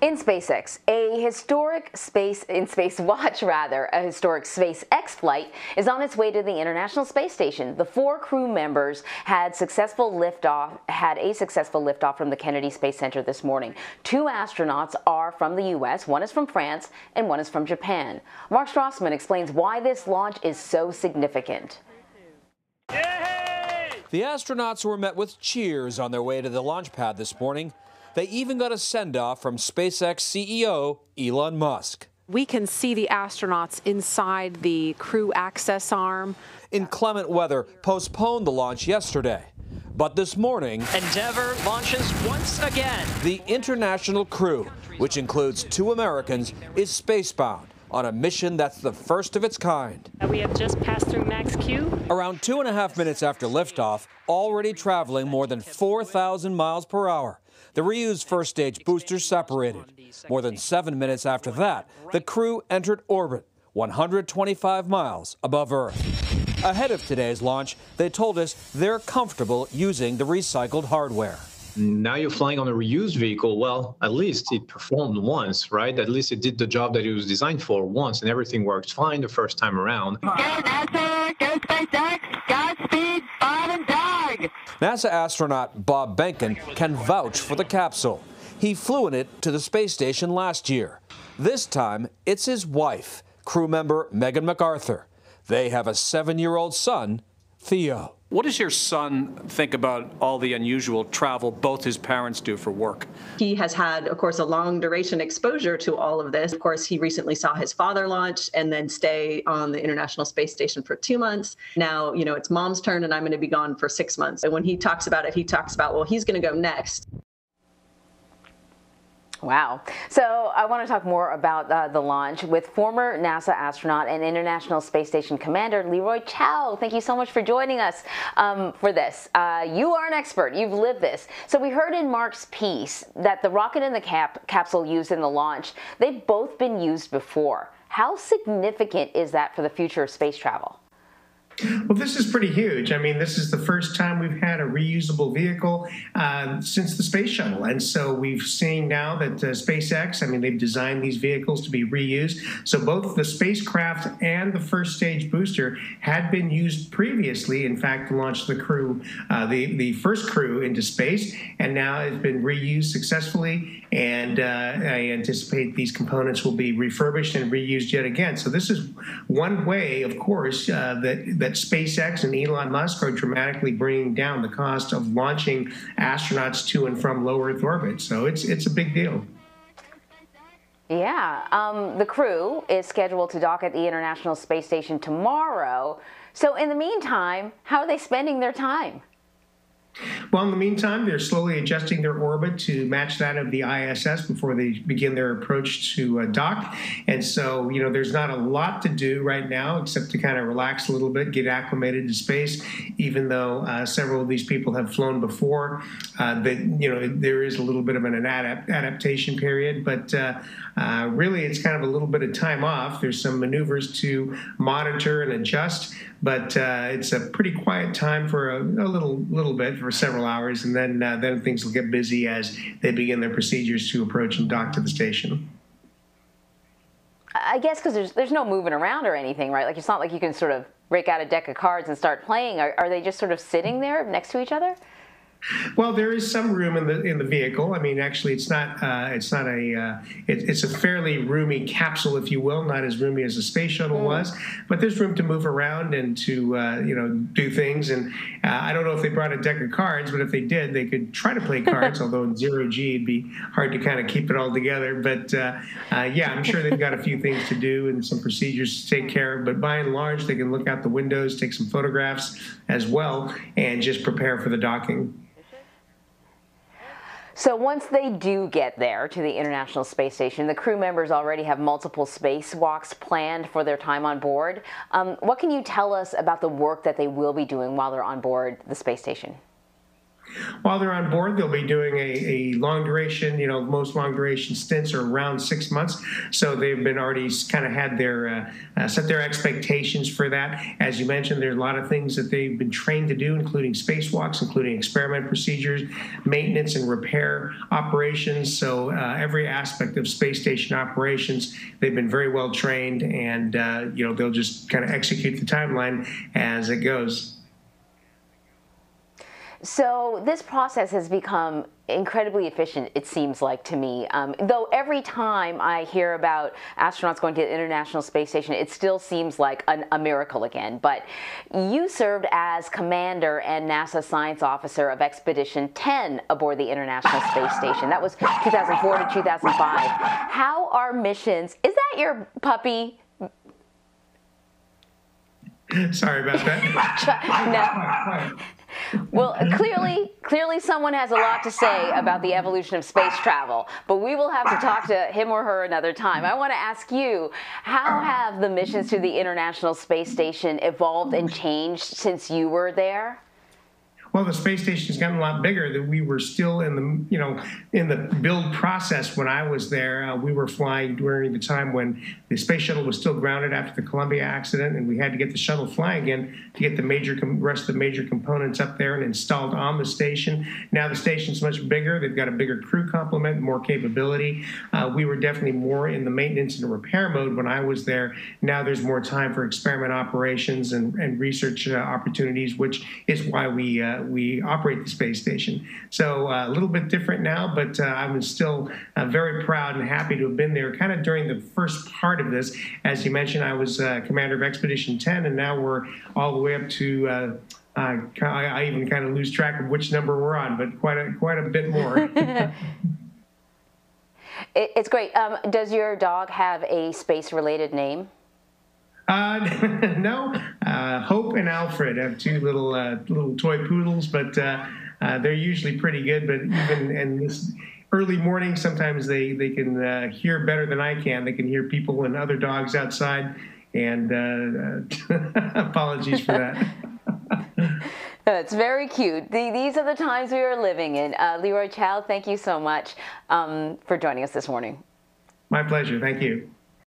A historic SpaceX flight is on its way to the International Space Station. The four crew members had a successful liftoff from the Kennedy Space Center this morning. Two astronauts are from the U.S., one is from France, and one is from Japan. Mark Strassmann explains why this launch is so significant. The astronauts were met with cheers on their way to the launch pad this morning. They even got a send-off from SpaceX CEO Elon Musk. We can see the astronauts inside the crew access arm. Inclement weather postponed the launch yesterday, but this morning, Endeavour launches once again. The international crew, which includes two Americans, is spacebound on a mission that's the first of its kind. We have just passed through Max-Q. Around 2.5 minutes after liftoff, already traveling more than 4,000 miles per hour. The reused first-stage boosters separated. More than 7 minutes after that, the crew entered orbit, 125 miles above Earth. Ahead of today's launch, they told us they're comfortable using the recycled hardware. Now you're flying on a reused vehicle. Well, at least it performed once, right? At least it did the job that it was designed for once, and everything worked fine the first time around. Go NASA, go SpaceX, Godspeed, Bob and Doug. NASA astronaut Bob Behnken can vouch for the capsule. He flew in it to the space station last year. This time, it's his wife, crew member Megan MacArthur. They have a 7-year-old son, Theo. What does your son think about all the unusual travel both his parents do for work? He has had, of course, a long duration exposure to all of this. Of course, he recently saw his father launch and then stay on the International Space Station for 2 months. Now, you know, it's mom's turn and I'm going to be gone for 6 months. And when he talks about it, he talks about, well, he's going to go next. Wow. So I want to talk more about the launch with former NASA astronaut and International Space Station commander Leroy Chiao. Thank you so much for joining us for this. You are an expert. You've lived this. So we heard in Mark's piece that the rocket and the capsule used in the launch, they've both been used before. How significant is that for the future of space travel? Well, this is pretty huge. I mean, this is the first time we've had a reusable vehicle since the space shuttle. And so we've seen now that SpaceX, I mean, they've designed these vehicles to be reused. So both the spacecraft and the first stage booster had been used previously, in fact, to launch the crew, the first crew into space. And now it's been reused successfully. And I anticipate these components will be refurbished and reused yet again. So this is one way, of course, that SpaceX and Elon Musk are dramatically bringing down the cost of launching astronauts to and from low Earth orbit. So it's a big deal. Yeah. The crew is scheduled to dock at the International Space Station tomorrow. So in the meantime, how are they spending their time? Well, in the meantime, they're slowly adjusting their orbit to match that of the ISS before they begin their approach to dock. And so, you know, there's not a lot to do right now except to kind of relax a little bit, get acclimated to space, even though several of these people have flown before. But, you know, there is a little bit of an adaptation period. But really, it's kind of a little bit of time off. There's some maneuvers to monitor and adjust. But it's a pretty quiet time for a little bit, for several hours, and then things will get busy as they begin their procedures to approach and dock to the station. I guess because there's no moving around or anything, right? Like, it's not like you can sort of break out a deck of cards and start playing. Are they just sort of sitting there next to each other? Well, there is some room in the vehicle. I mean, actually, it's a fairly roomy capsule, if you will, not as roomy as the space shuttle was, but there's room to move around and to you know, do things. And I don't know if they brought a deck of cards, but if they did, they could try to play cards. Although in zero G, it'd be hard to kind of keep it all together. But yeah, I'm sure they've got a few things to do and some procedures to take care of. But by and large, they can look out the windows, take some photographs as well, and just prepare for the docking. So once they do get there to the International Space Station, the crew members already have multiple spacewalks planned for their time on board. What can you tell us about the work that they will be doing while they're on board the space station? While they're on board, they'll be doing a long duration, most long duration stints are around 6 months. So they've been already kind of had their, set their expectations for that. As you mentioned, there's a lot of things that they've been trained to do, including spacewalks, including experiment procedures, maintenance and repair operations. So every aspect of space station operations, they've been very well trained, and they'll just kind of execute the timeline as it goes. So this process has become incredibly efficient, it seems like to me, though every time I hear about astronauts going to the International Space Station, it still seems like a miracle again. But you served as commander and NASA science officer of Expedition 10 aboard the International Space Station. That was 2004 to 2005. How are missions? Is that your puppy? Sorry about that. No. Well, clearly someone has a lot to say about the evolution of space travel, but we will have to talk to him or her another time. I want to ask you, how have the missions to the International Space Station evolved and changed since you were there? Well, the space station's gotten a lot bigger. That we were still in the, in the build process when I was there. We were flying during the time when the space shuttle was still grounded after the Columbia accident, and we had to get the shuttle flying again to get the rest of the major components up there and installed on the station. Now the station's much bigger. They've got a bigger crew complement, more capability. We were definitely more in the maintenance and repair mode when I was there. Now there's more time for experiment operations and research opportunities, which is why we operate the space station. So a little bit different now, but I'm still very proud and happy to have been there kind of during the first part of this. As you mentioned, I was commander of Expedition 10, and now we're all the way up to, I even kind of lose track of which number we're on, but quite a bit more. It's great. Does your dog have a space-related name? No, Hope and Alfred have two little toy poodles, but they're usually pretty good. But even in this early morning, sometimes they can hear better than I can. They can hear people and other dogs outside, and apologies for that. It's very cute. These are the times we are living in. Leroy Chiao, thank you so much for joining us this morning. My pleasure. Thank you.